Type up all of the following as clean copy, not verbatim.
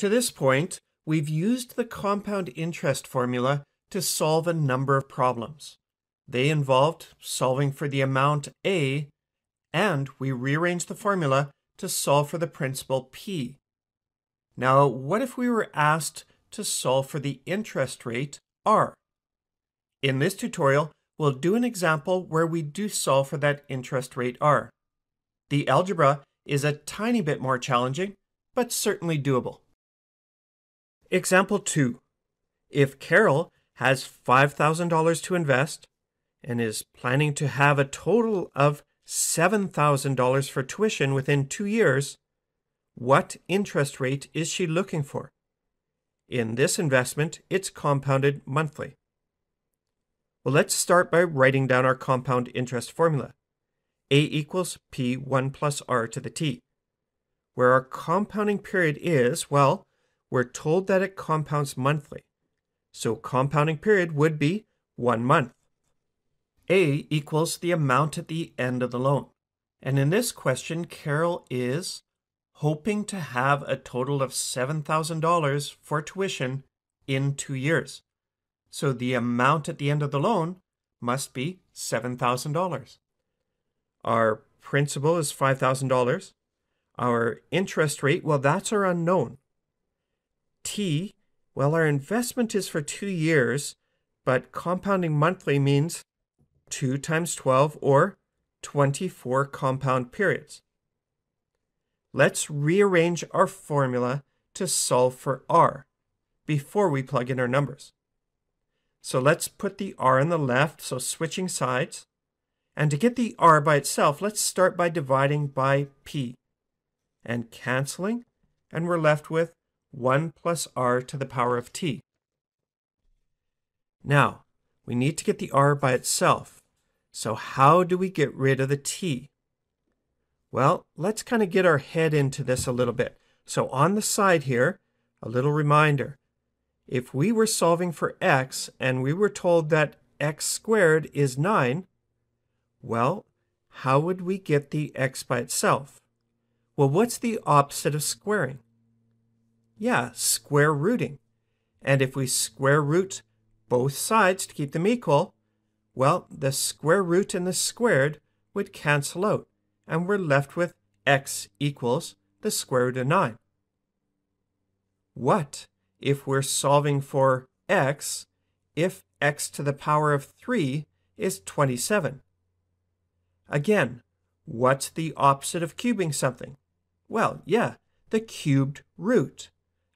To this point, we've used the compound interest formula to solve a number of problems. They involved solving for the amount A, and we rearranged the formula to solve for the principal P. Now, what if we were asked to solve for the interest rate R? In this tutorial, we'll do an example where we do solve for that interest rate R. The algebra is a tiny bit more challenging, but certainly doable. Example 2. If Carol has $5,000 to invest and is planning to have a total of $7,000 for tuition within 2 years, what interest rate is she looking for? In this investment, it's compounded monthly. Well, let's start by writing down our compound interest formula. A equals P1 plus R to the T. Where our compounding period is, well, we're told that it compounds monthly. So compounding period would be 1 month. A equals the amount at the end of the loan. And in this question, Carol is hoping to have a total of $7,000 for tuition in 2 years. So the amount at the end of the loan must be $7,000. Our principal is $5,000. Our interest rate, well, that's our unknown. T, well, our investment is for 2 years, but compounding monthly means 2 times 12 or 24 compound periods. Let's rearrange our formula to solve for R before we plug in our numbers. So let's put the R on the left, so switching sides. And to get the R by itself, let's start by dividing by P and canceling, and we're left with 1 plus R to the power of T. Now, we need to get the R by itself. So how do we get rid of the T? Well, let's kind of get our head into this a little bit. So on the side here, a little reminder. If we were solving for x and we were told that x squared is 9, well, how would we get the x by itself? Well, what's the opposite of squaring? Yeah, square rooting. And if we square root both sides to keep them equal, well, the square root and the squared would cancel out, and we're left with x equals the square root of 9. What if we're solving for x, if x to the power of 3 is 27? Again, what's the opposite of cubing something? Well, yeah, the cubed root.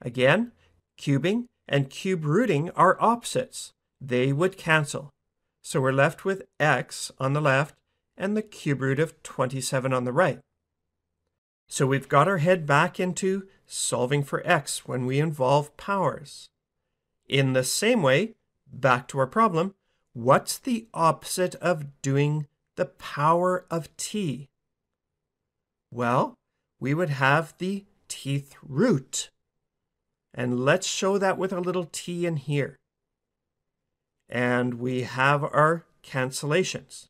Again, cubing and cube rooting are opposites. They would cancel. So we're left with x on the left and the cube root of 27 on the right. So we've got our head back into solving for x when we involve powers. In the same way, back to our problem, what's the opposite of doing the power of t? Well, we would have the tth root. And let's show that with a little t in here. And we have our cancellations.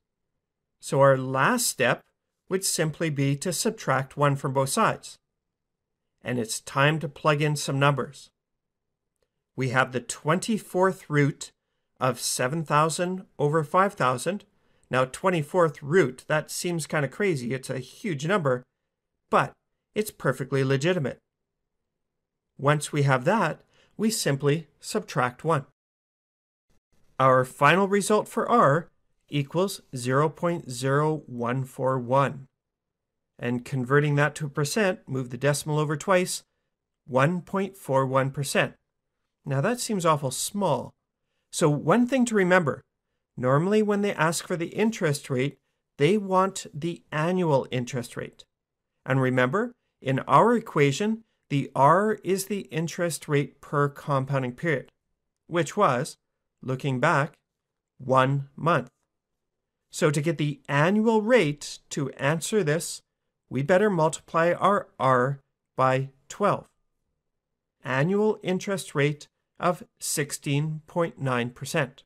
So our last step would simply be to subtract 1 from both sides. And it's time to plug in some numbers. We have the 24th root of 7,000 over 5,000. Now 24th root, that seems kind of crazy. It's a huge number, but it's perfectly legitimate. Once we have that, we simply subtract 1. Our final result for R equals 0.0141. And converting that to a percent, move the decimal over twice, 1.41%. Now that seems awful small. So one thing to remember, normally when they ask for the interest rate, they want the annual interest rate. And remember, in our equation, the R is the interest rate per compounding period, which was, looking back, 1 month. So to get the annual rate to answer this, we better multiply our R by 12. Annual interest rate of 16.9%.